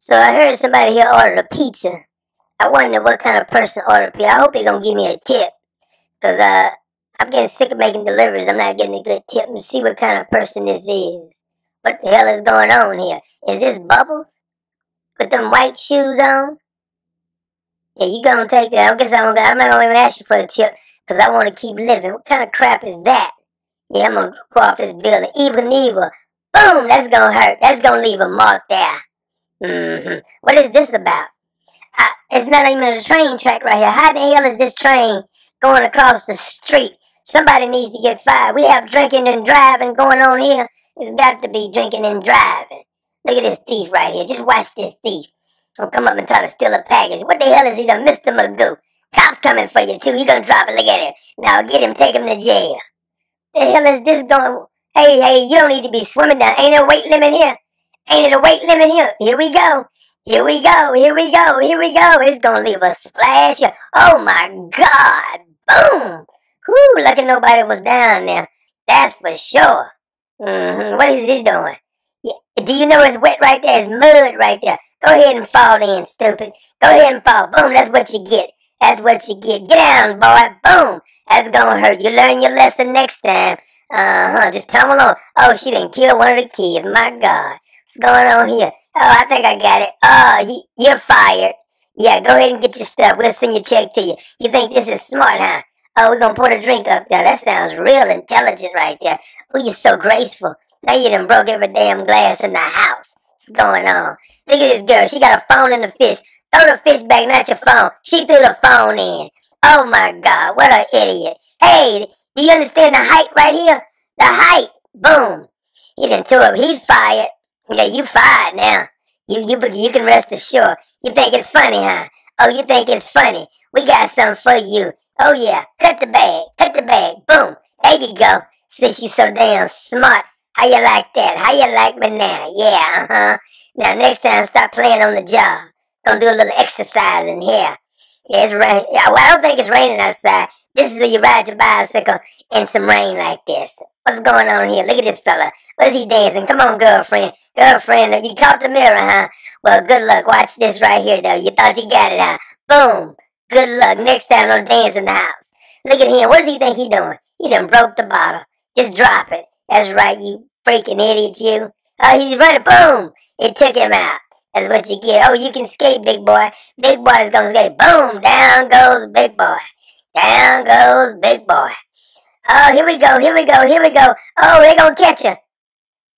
So I heard somebody here ordered a pizza. I wonder what kind of person ordered pizza. I hope they're going to give me a tip. Because I'm getting sick of making deliveries. I'm not getting a good tip. Let's see what kind of person this is. What the hell is going on here? Is this Bubbles? With them white shoes on? Yeah, you gonna take that. I guess I'm not gonna even ask you for a tip, because I want to keep living. What kind of crap is that? Yeah, I'm gonna go off this building. Evel Knievel. Boom! That's gonna hurt. That's gonna leave a mark there. What is this about? It's not even a train track right here. How the hell is this train going across the street? Somebody needs to get fired. We have drinking and driving going on here. It's got to be drinking and driving. Look at this thief right here. Just watch this thief. Don't come up and try to steal a package. What the hell is he done? Mr. Magoo. Cops coming for you, too. He gonna drop it. Look at him. Now get him. Take him to jail. The hell is this going? Hey, hey, you don't need to be swimming down. Ain't no weight limit here. Ain't it a weight limit here? Here we go. Here we go. Here we go. Here we go. It's gonna leave a splash here. Oh, my God. Boom. Whoo, lucky nobody was down there. That's for sure. What is this doing? Yeah. Do you know it's wet right there? It's mud right there. Go ahead and fall in, stupid. Go ahead and fall. Boom, that's what you get. That's what you get. Get down, boy. Boom. That's gonna hurt. You learn your lesson next time. Just tumble on. Oh, she done killed one of the kids. My God. What's going on here? Oh, I think I got it. Oh, you're fired. Yeah, go ahead and get your stuff. We'll send your check to you. You think this is smart, huh? Oh, we're gonna pour the drink up there. That sounds real intelligent right there. Oh, you're so graceful. Now you done broke every damn glass in the house. What's going on? Look at this girl. She got a phone in the fish. Throw the fish back, not your phone. She threw the phone in. Oh, my God. What an idiot. Hey, do you understand the height right here? The height. Boom. He done tore up. He's fired. Yeah, you fired now. You can rest assured. You think it's funny, huh? Oh, you think it's funny. We got something for you. Oh, yeah. Cut the bag. Cut the bag. Boom. There you go. Since you're so damn smart. How you like that? How you like me now? Yeah, Now, next time, start playing on the job. Gonna do a little exercise in here. Yeah, it's rain. Yeah, well, I don't think it's raining outside. This is where you ride your bicycle in some rain like this. What's going on here? Look at this fella. What is he dancing? Come on, girlfriend. Girlfriend, you caught the mirror, huh? Well, good luck. Watch this right here, though. You thought you got it, huh? Boom. Good luck. Next time, don't dance in the house. Look at him. What does he think he doing? He done broke the bottle. Just drop it. That's right, you freaking idiot, you. Oh, he's running. Boom. It took him out. That's what you get. Oh, you can skate, big boy. Big boy's gonna skate. Boom. Down goes big boy. Down goes big boy. Oh, here we go. Here we go. Here we go. Oh, they're gonna catch her.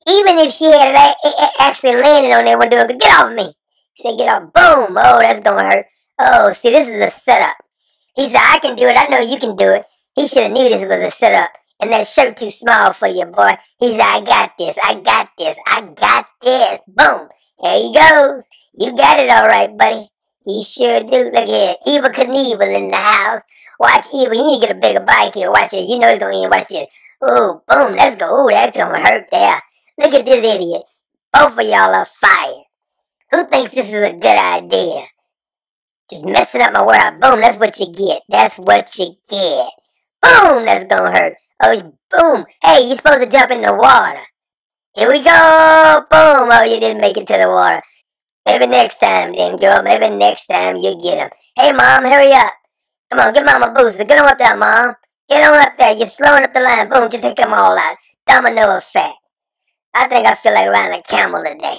Even if she had actually landed on there, one doing good. Get off me. Say, get off. Boom. Oh, that's gonna hurt. Oh, see, this is a setup. He said, I can do it. I know you can do it. He should have knew this was a setup. And that shirt too small for you, boy. He said, I got this, I got this, I got this. Boom. There he goes. You got it all right, buddy. You sure do. Look here. Evel Knievel in the house. Watch Evel. You need to get a bigger bike here. Watch this. You know he's going to watch this. Ooh, boom. Let's go. Ooh, that's going to hurt there. Look at this idiot. Both of y'all are fired. Who thinks this is a good idea? Just messing up my world. Boom. That's what you get. That's what you get. Boom, that's gonna hurt. Oh, boom. Hey, you're supposed to jump in the water. Here we go. Boom. Oh, you didn't make it to the water. Maybe next time, then, girl. Maybe next time you get him. Hey, Mom, hurry up. Come on, get Mom a booster. Get on up there, Mom. Get on up there. You're slowing up the line. Boom, just take them all out. Domino effect. I think I feel like riding a camel today.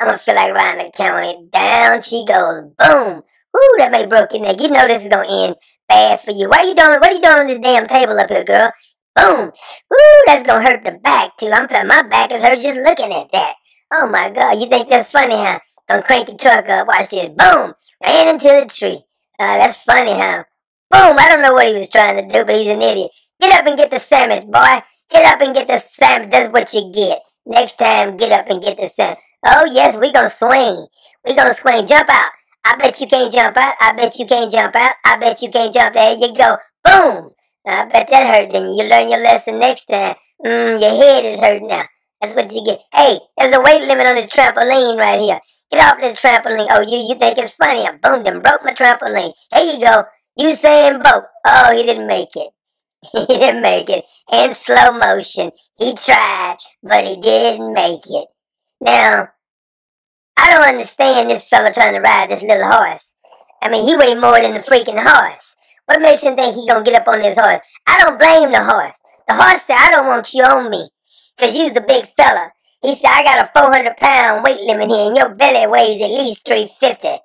I'm gonna feel like riding a camel. Down she goes. Boom. Ooh, that may broke your neck. You know this is gonna end bad for you. What are you doing on this damn table up here, girl? Boom. Ooh, that's gonna hurt the back too. My back is hurt just looking at that. Oh my God, you think that's funny, huh? Gonna crank your truck up. Watch this. Boom. Ran into the tree. That's funny, huh? Boom. I don't know what he was trying to do, but he's an idiot. Get up and get the sandwich, boy. Get up and get the sandwich. That's what you get. Next time, get up and get the sandwich. Oh yes, we gonna swing. We gonna swing. Jump out. I bet you can't jump out. I bet you can't jump out. I bet you can't jump. There you go. Boom. I bet that hurt. Then you learn your lesson next time. Your head is hurting now. That's what you get. Hey, there's a weight limit on this trampoline right here. Get off this trampoline. Oh, you think it's funny? I boomed and broke my trampoline. There you go. Usain Bolt. Oh, he didn't make it. He didn't make it. In slow motion. He tried, but he didn't make it. Now, I don't understand this fella trying to ride this little horse. I mean, he weighed more than the freaking horse. What makes him think he's going to get up on this horse? I don't blame the horse. The horse said, I don't want you on me, because you's a big fella. He said, I got a 400-pound weight limit here, and your belly weighs at least 350.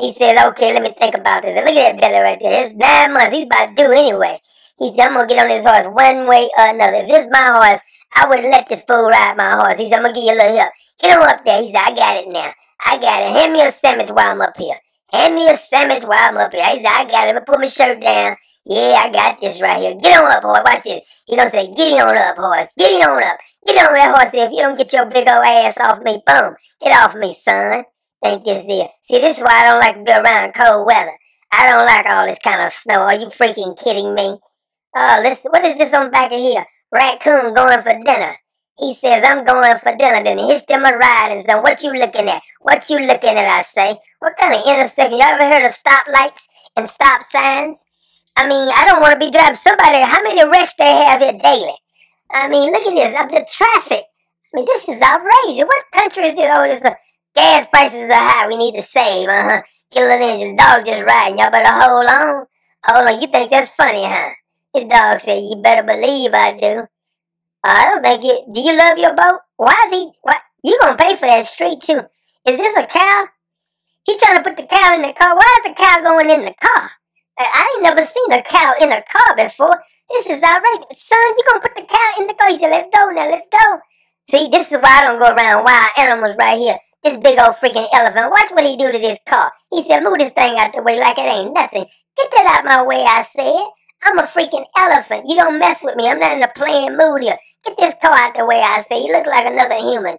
He said, okay, let me think about this. And look at that belly right there. It's 9 months. He's about due anyway. He said, I'm going to get on this horse one way or another. If this is my horse, I wouldn't let this fool ride my horse. He said, I'm going to give you a little help. Get him up there. He said, I got it now. I got it. Hand me a sandwich while I'm up here. Hand me a sandwich while I'm up here. He said, I got it. I'm going to put my shirt down. Yeah, I got this right here. Get on up, horse. Watch this. He's going to say, get on up, horse. Get on up. Get on that horse. If you don't get your big old ass off me, boom. Get off me, son. Think this here. See, this is why I don't like to be around cold weather. I don't like all this kind of snow. Are you freaking kidding me? Oh, listen, what is this on the back of here? Raccoon going for dinner. He says, I'm going for dinner. Then he hitched him a ride and said, what you looking at? What you looking at, I say? What kind of intersection? You ever heard of stoplights and stop signs? I mean, I don't want to be driving somebody. How many wrecks they have here daily? I mean, look at this. Up the traffic. I mean, this is outrageous. What country is this? Oh, this gas prices are high. We need to save, Get a little engine. Dog just riding. Y'all better hold on. Hold on. You think that's funny, huh? His dog said, you better believe I do. I don't think you... Do you love your boat? Why is he... What? You gonna pay for that street, too. Is this a cow? He's trying to put the cow in the car. Why is the cow going in the car? I ain't never seen a cow in a car before. This is outrageous. Son, you gonna put the cow in the car? He said, let's go now, let's go. See, this is why I don't go around wild animals right here. This big old freaking elephant. Watch what he do to this car. He said, move this thing out the way like it ain't nothing. Get that out my way, I said. I'm a freaking elephant. You don't mess with me. I'm not in a playing mood here. Get this car out the way, I say. You look like another human.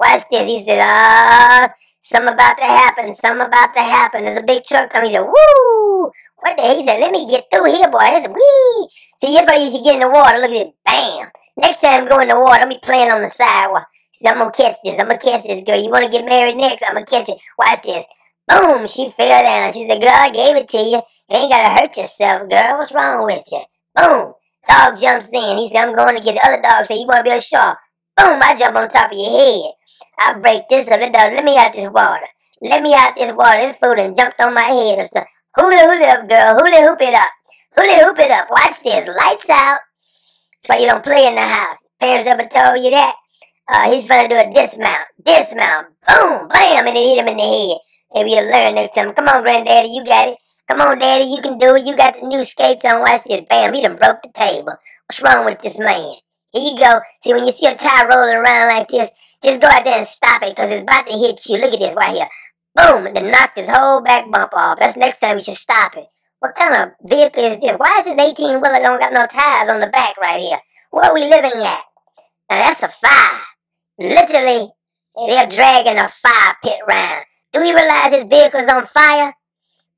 Watch this. He said, something about to happen. Something about to happen. There's a big truck coming. He said, woo! What the hell? He said, let me get through here, boy. He said, wee! See, you probably used to get in the water. Look at it. Bam! Next time go in the water, I'll be playing on the sidewalk. He said, I'm going to catch this. I'm going to catch this girl. You want to get married next? I'm going to catch it. Watch this. Boom, she fell down. She said, girl, I gave it to you. You ain't got to hurt yourself, girl. What's wrong with you? Boom. Dog jumps in. He said, I'm going to get the other dog. Said, you want to be a shark? Boom, I jump on top of your head. I break this up. The dog, let me out this water. Let me out this water. This fool done jumped on my head or something. Hula up, girl. Hula hoop it up. Hula hoop it up. Watch this. Lights out. That's why you don't play in the house. Parents ever told you that? He's going to do a dismount. Dismount. Boom, bam, and it hit him in the head. Maybe you'll learn next time. Come on, granddaddy, you got it. Come on, daddy, you can do it. You got the new skates on. Watch this. Bam, he done broke the table. What's wrong with this man? Here you go. See, when you see a tire rolling around like this, just go out there and stop it, because it's about to hit you. Look at this right here. Boom, and then knocked his whole back bump off. That's next time you should stop it. What kind of vehicle is this? Why is this 18-wheeler don't got no tires on the back right here? Where are we living at? Now, that's a fire. Literally, they're dragging a fire pit round. Do he realize his vehicle's on fire?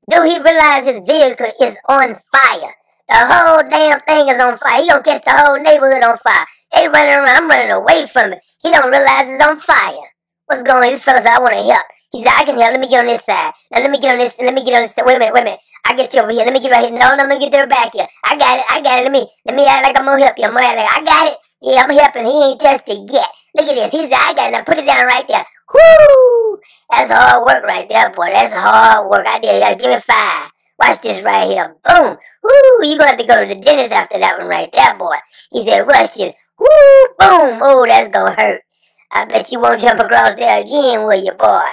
Do he realize his vehicle is on fire? The whole damn thing is on fire. He gonna catch the whole neighborhood on fire. They running around. I'm running away from it. He don't realize it's on fire. What's going on? This fella said, I want to help. He said, I can help. Let me get on this side. Now, let me get on this. Let me get on this side. Wait a minute. Wait a minute. I get you over here. Let me get right here. No, let me get there back here. I got it. I got it. Let me act like I'm gonna help you. I'm gonna act like I got it. Yeah, I'm helping. He ain't touched it yet. Look at this. He said, I got it. Now put it down right there. Woo! That's hard work right there, boy. That's hard work. I did. Give me 5. Watch this right here. Boom. Woo! You're gonna have to go to the dentist after that one right there, boy. He said, watch this. Woo! Boom. Oh, that's gonna hurt. I bet you won't jump across there again, will you, boy?